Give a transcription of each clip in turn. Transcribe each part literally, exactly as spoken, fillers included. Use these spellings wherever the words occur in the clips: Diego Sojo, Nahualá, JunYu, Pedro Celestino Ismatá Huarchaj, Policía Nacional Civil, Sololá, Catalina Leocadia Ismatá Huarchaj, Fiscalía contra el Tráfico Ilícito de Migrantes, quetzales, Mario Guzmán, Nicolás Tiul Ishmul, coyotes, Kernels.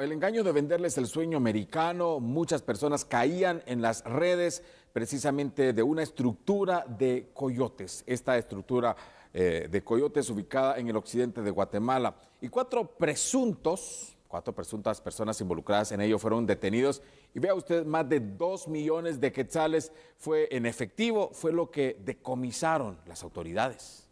El engaño de venderles el sueño americano, muchas personas caían en las redes precisamente de una estructura de coyotes. Esta estructura eh, de coyotes ubicada en el occidente de Guatemala. Y cuatro presuntos, cuatro presuntas personas involucradas en ello fueron detenidos. Y vea usted, más de dos millones de quetzales fue en efectivo, fue lo que decomisaron las autoridades.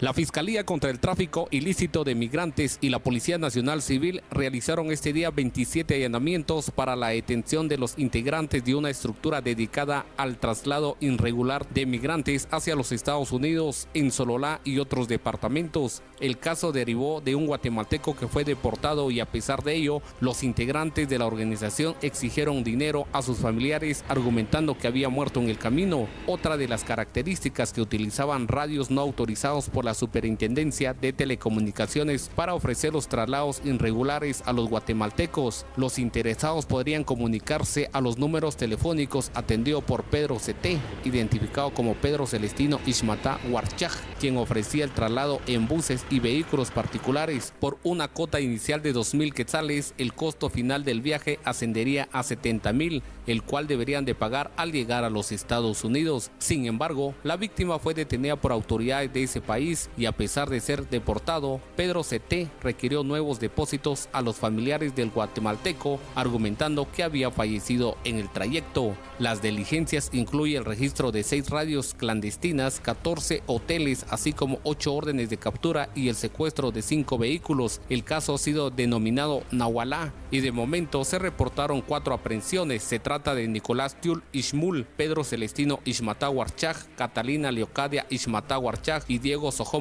La Fiscalía contra el Tráfico Ilícito de Migrantes y la Policía Nacional Civil realizaron este día veintisiete allanamientos para la detención de los integrantes de una estructura dedicada al traslado irregular de migrantes hacia los Estados Unidos, en Sololá y otros departamentos. El caso derivó de un guatemalteco que fue deportado y a pesar de ello, los integrantes de la organización exigieron dinero a sus familiares argumentando que había muerto en el camino. Otra de las características que utilizaban radios no autorizados por la Superintendencia de Telecomunicaciones para ofrecer los traslados irregulares a los guatemaltecos. Los interesados podrían comunicarse a los números telefónicos atendido por Pedro C T, identificado como Pedro Celestino Ismatá Huarchaj, quien ofrecía el traslado en buses y vehículos particulares por una cuota inicial de dos mil quetzales. El costo final del viaje ascendería a setenta mil, el cual deberían de pagar al llegar a los Estados Unidos. Sin embargo, la víctima fue detenida por autoridades de ese país y a pesar de ser deportado, Pedro C T requirió nuevos depósitos a los familiares del guatemalteco, argumentando que había fallecido en el trayecto. Las diligencias incluyen el registro de seis radios clandestinas, catorce hoteles, así como ocho órdenes de captura y el secuestro de cinco vehículos. El caso ha sido denominado Nahualá y de momento se reportaron cuatro aprehensiones. Se trata de Nicolás Tiul Ishmul, Pedro Celestino Ismatá Huarchaj, Catalina Leocadia Ismatá Huarchaj y Diego Sojo,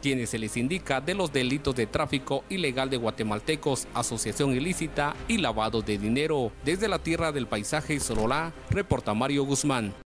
quienes se les indica de los delitos de tráfico ilegal de guatemaltecos, asociación ilícita y lavado de dinero. Desde la tierra del paisaje Sololá, reporta Mario Guzmán.